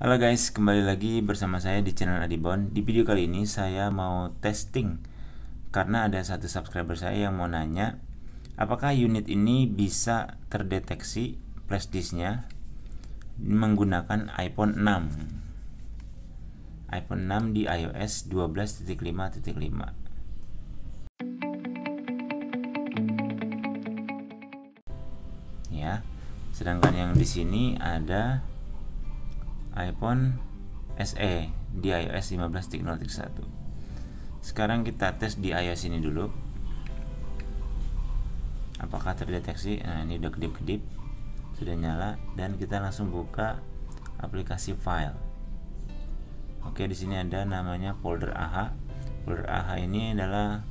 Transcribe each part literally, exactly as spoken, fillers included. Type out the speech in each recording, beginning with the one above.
Halo guys, kembali lagi bersama saya di channel Adibon. Di video kali ini saya mau testing karena ada satu subscriber saya yang mau nanya apakah unit ini bisa terdeteksi flash disknya menggunakan iPhone enam iPhone enam di iOS dua belas titik lima titik lima. Ya, sedangkan yang di sini ada iPhone S E di iOS lima belas titik nol titik satu. Sekarang kita tes di iOS ini dulu. Apakah terdeteksi? Nah, ini udah kedip-kedip, sudah nyala, dan kita langsung buka aplikasi file. Oke, di sini ada namanya folder A H. Folder A H ini adalah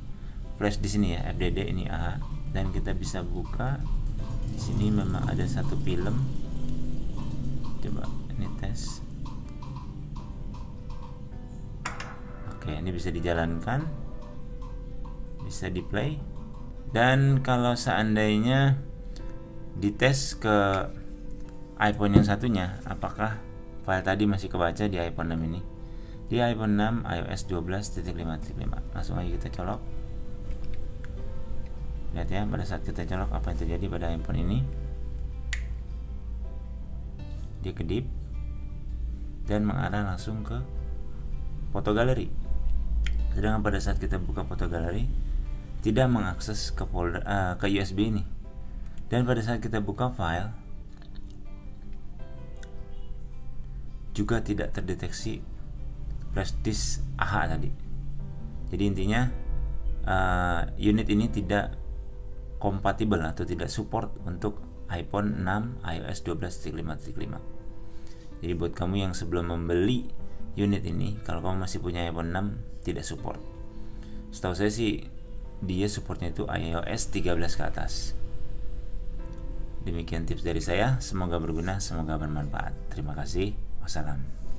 flash di sini ya, F D D ini A H, dan kita bisa buka. Di sini memang ada satu film. Coba ini tes. Oke, ini bisa dijalankan, bisa di play. Dan kalau seandainya dites ke iPhone yang satunya, apakah file tadi masih kebaca di iPhone enam ini? Di iPhone enam iOS dua belas titik lima titik lima. Langsung aja kita colok. Lihat ya, pada saat kita colok apa yang terjadi pada handphone ini. Dia kedip dan mengarah langsung ke foto galeri. Sedangkan pada saat kita buka foto galeri tidak mengakses ke folder uh, ke U S B ini. Dan pada saat kita buka file juga tidak terdeteksi flash disk A H tadi. Jadi intinya uh, unit ini tidak kompatibel atau tidak support untuk iPhone enam iOS dua belas titik lima titik lima. Jadi buat kamu yang sebelum membeli unit ini, kalau kamu masih punya iPhone enam, tidak support. Setahu saya sih dia supportnya itu iOS tiga belas ke atas. Demikian tips dari saya, semoga berguna, semoga bermanfaat. Terima kasih, wassalam.